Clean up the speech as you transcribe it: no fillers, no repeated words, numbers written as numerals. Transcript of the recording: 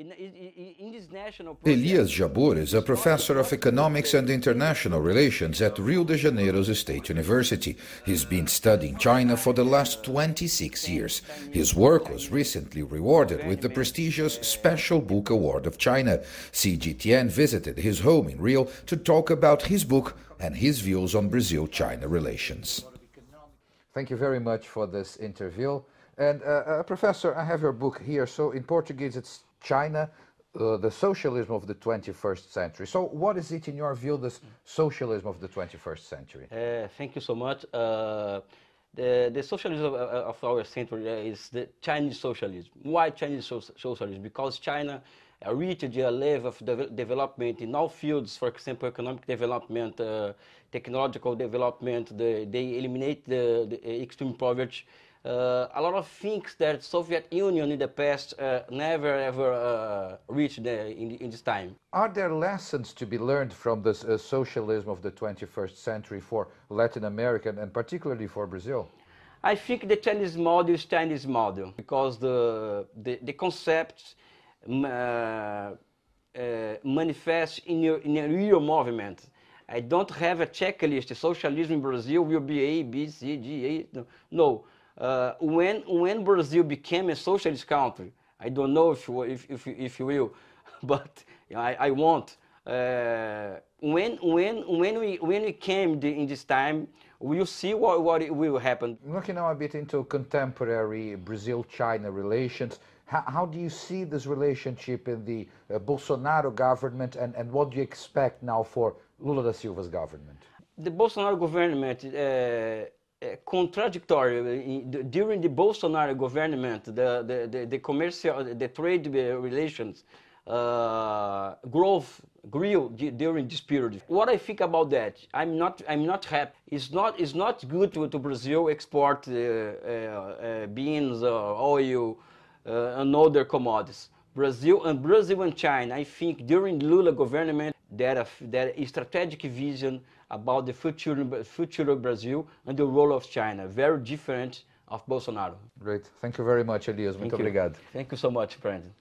Elias Jabour is a professor of economics and international relations at Rio de Janeiro's State University. He's been studying China for the last 26 years. His work was recently rewarded with the prestigious Special Book Award of China. CGTN visited his home in Rio to talk about his book and his views on Brazil-China relations. Thank you very much for this interview. And Professor, I have your book here, so in Portuguese it's China, the Socialism of the 21st Century. So what is it, in your view, this socialism of the 21st century? Thank you so much. The socialism of our century is the Chinese socialism. Why Chinese socialism? Because China reached their level of development in all fields, for example, economic development, technological development. They eliminate the extreme poverty. A lot of things that Soviet Union in the past never ever reached in this time. Are there lessons to be learned from this socialism of the 21st century for Latin America and particularly for Brazil? I think the Chinese model is Chinese model because the concept manifests in a real movement. I don't have a checklist. Socialism in Brazil will be A, B, C, D, A. No. When Brazil became a socialist country, I don't know if you will, but I want. When we came in this time, we'll see what it will happen. Looking now a bit into contemporary Brazil-China relations, how do you see this relationship in the Bolsonaro government, and what do you expect now for Lula da Silva's government? The Bolsonaro government. Contradictory. During the Bolsonaro government, the commercial, the trade relations grew during this period. What I think about that, I'm not happy. It's not good to Brazil export beans, oil, and other commodities. Brazil and China. I think during Lula government, there is strategic vision about the future of Brazil and the role of China, very different of Bolsonaro. Great. Thank you very much, Elias. Muito obrigado. Thank you so much, Brandon.